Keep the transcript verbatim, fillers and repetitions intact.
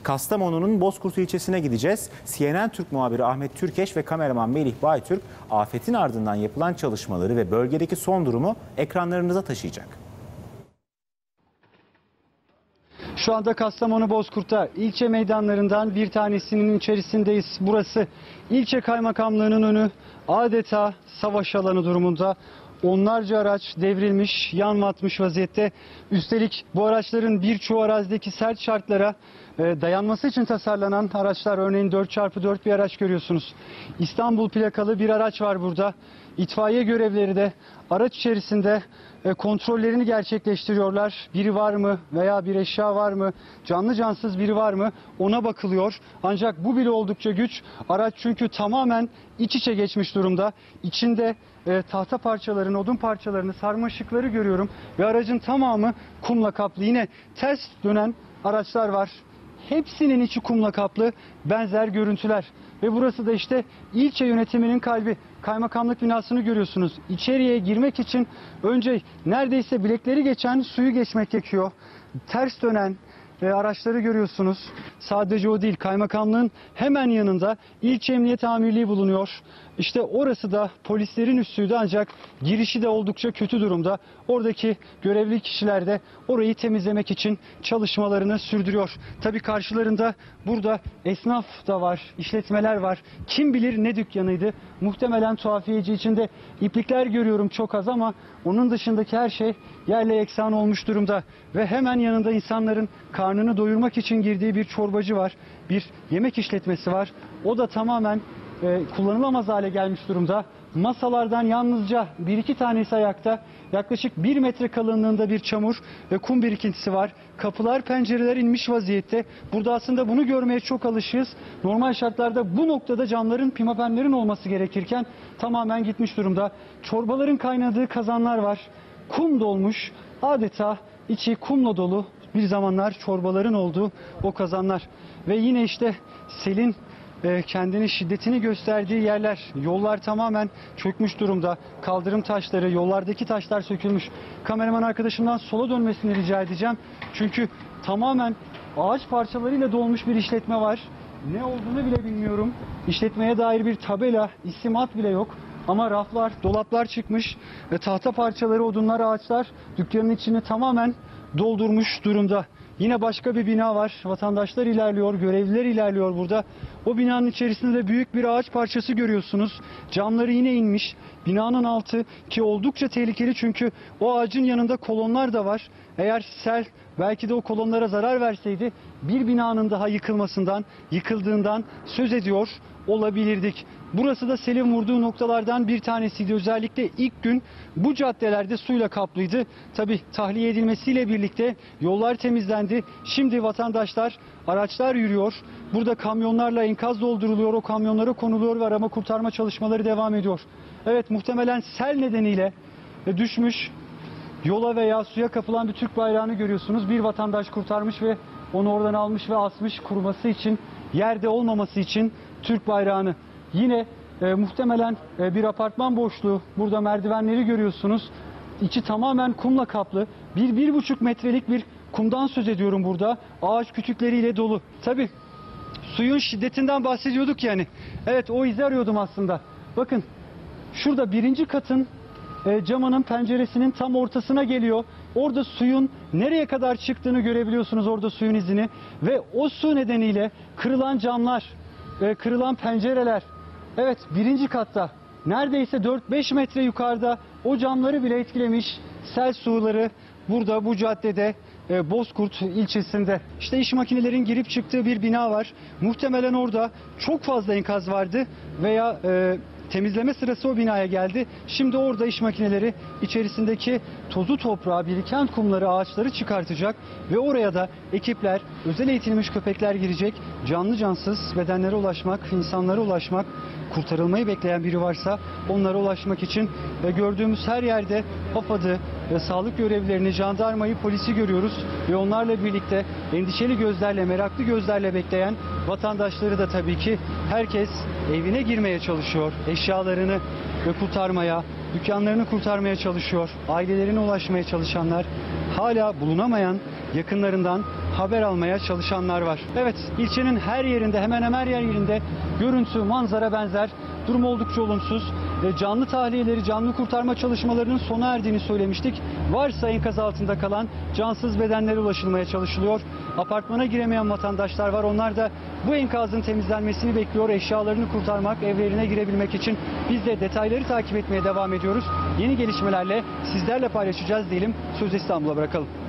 Kastamonu'nun Bozkurt ilçesine gideceğiz. C N N Türk muhabiri Ahmet Türkeş ve kameraman Melih Baytürk afetin ardından yapılan çalışmaları ve bölgedeki son durumu ekranlarınıza taşıyacak. Şu anda Kastamonu Bozkurt'ta ilçe meydanlarından bir tanesinin içerisindeyiz. Burası ilçe kaymakamlığının önü, adeta savaş alanı durumunda. Onlarca araç devrilmiş, yanmatmış vaziyette. Üstelik bu araçların birçoğu arazideki sert şartlara dayanması için tasarlanan araçlar. Örneğin dört çarpı dört bir araç görüyorsunuz. İstanbul plakalı bir araç var burada. İtfaiye görevlileri de araç içerisinde kontrollerini gerçekleştiriyorlar. Biri var mı veya bir eşya var mı, canlı cansız biri var mı, ona bakılıyor. Ancak bu bile oldukça güç. Araç çünkü tamamen iç içe geçmiş durumda. İçinde e, tahta parçalarını, odun parçalarını, sarmaşıkları görüyorum. Ve aracın tamamı kumla kaplı. Yine ters dönen araçlar var. Hepsinin içi kumla kaplı, benzer görüntüler. Ve burası da işte ilçe yönetiminin kalbi. Kaymakamlık binasını görüyorsunuz. İçeriye girmek için önce neredeyse bilekleri geçen suyu geçmek gerekiyor. Ters dönen e, araçları görüyorsunuz. Sadece o değil, kaymakamlığın hemen yanında ilçe emniyet amirliği bulunuyor. İşte orası da polislerin üstüydü, ancak girişi de oldukça kötü durumda. Oradaki görevli kişiler de orayı temizlemek için çalışmalarını sürdürüyor. Tabii karşılarında burada esnaf da var, işletmeler var. Kim bilir ne dükkanıydı. Muhtemelen tuhafiyeci. İçinde iplikler görüyorum, çok az, ama onun dışındaki her şey yerle yeksan olmuş durumda. Ve hemen yanında insanların karnını doyurmak için girdiği bir çorbacı var. Bir yemek işletmesi var. O da tamamen kullanılamaz hale gelmiş durumda. Masalardan yalnızca bir iki tanesi ayakta. Yaklaşık bir metre kalınlığında bir çamur ve kum birikintisi var. Kapılar, pencereler inmiş vaziyette. Burada aslında bunu görmeye çok alışığız. Normal şartlarda bu noktada camların, pimapenlerin olması gerekirken tamamen gitmiş durumda. Çorbaların kaynadığı kazanlar var. Kum dolmuş, adeta içi kumla dolu bir zamanlar çorbaların olduğu o kazanlar. Ve yine işte selin kendini, şiddetini gösterdiği yerler. Yollar tamamen çökmüş durumda. Kaldırım taşları, yollardaki taşlar sökülmüş. Kameraman arkadaşımdan sola dönmesini rica edeceğim. Çünkü tamamen ağaç parçalarıyla dolmuş bir işletme var. Ne olduğunu bile bilmiyorum. İşletmeye dair bir tabela, isim, ad bile yok. Ama raflar, dolaplar çıkmış. Ve tahta parçaları, odunlar, ağaçlar dükkanın içini tamamen doldurmuş durumda. Yine başka bir bina var. Vatandaşlar ilerliyor, görevliler ilerliyor burada. O binanın içerisinde de büyük bir ağaç parçası görüyorsunuz. Camları yine inmiş. Binanın altı ki oldukça tehlikeli, çünkü o ağacın yanında kolonlar da var. Eğer sel belki de o kolonlara zarar verseydi bir binanın daha yıkılmasından, yıkıldığından söz ediyor olabilirdik. Burası da selin vurduğu noktalardan bir tanesiydi. Özellikle ilk gün bu caddelerde suyla kaplıydı. Tabii tahliye edilmesiyle birlikte yollar temizlendi. Şimdi vatandaşlar, araçlar yürüyor. Burada kamyonlarla enkaz dolduruluyor. O kamyonlara konuluyor ve arama kurtarma çalışmaları devam ediyor. Evet, muhtemelen sel nedeniyle düşmüş yola veya suya kapılan bir Türk bayrağını görüyorsunuz. Bir vatandaş kurtarmış ve onu oradan almış ve asmış, kuruması için, yerde olmaması için Türk bayrağını. Yine e, muhtemelen e, bir apartman boşluğu. Burada merdivenleri görüyorsunuz. İçi tamamen kumla kaplı. Bir, bir buçuk metrelik bir kumdan söz ediyorum burada. Ağaç kütükleriyle dolu. Tabii suyun şiddetinden bahsediyorduk yani. Evet, o izi arıyordum aslında. Bakın şurada birinci katın e, camının, penceresinin tam ortasına geliyor. Orada suyun nereye kadar çıktığını görebiliyorsunuz, orada suyun izini. Ve o su nedeniyle kırılan camlar, e, kırılan pencereler. Evet, birinci katta neredeyse dört beş metre yukarıda o camları bile etkilemiş sel suları burada bu caddede, e, Bozkurt ilçesinde. İşte iş makinelerin girip çıktığı bir bina var. Muhtemelen orada çok fazla enkaz vardı veya e, temizleme sırası o binaya geldi. Şimdi orada iş makineleri içerisindeki tozu, toprağı, biriken kumları, ağaçları çıkartacak ve oraya da ekipler, özel eğitilmiş köpekler girecek. Canlı cansız bedenlere ulaşmak, insanlara ulaşmak, kurtarılmayı bekleyen biri varsa onlara ulaşmak için. Ve gördüğümüz her yerde AFAD'ı, ve sağlık görevlilerini, jandarmayı, polisi görüyoruz ve onlarla birlikte endişeli gözlerle, meraklı gözlerle bekleyen vatandaşları da tabii ki. Herkes evine girmeye çalışıyor, eşyalarını kurtarmaya, dükkanlarını kurtarmaya çalışıyor. Ailelerine ulaşmaya çalışanlar, hala bulunamayan yakınlarından haber almaya çalışanlar var. Evet, ilçenin her yerinde, hemen hemen her yerinde görüntü, manzara benzer. Durum oldukça olumsuz. Canlı tahliyeleri, canlı kurtarma çalışmalarının sona erdiğini söylemiştik. Varsa enkaz altında kalan cansız bedenlere ulaşılmaya çalışılıyor. Apartmana giremeyen vatandaşlar var. Onlar da bu enkazın temizlenmesini bekliyor. Eşyalarını kurtarmak, evlerine girebilmek için biz de detayları takip etmeye devam ediyoruz. Yeni gelişmelerle sizlerle paylaşacağız diyelim. Sözü İstanbul'a bırakalım.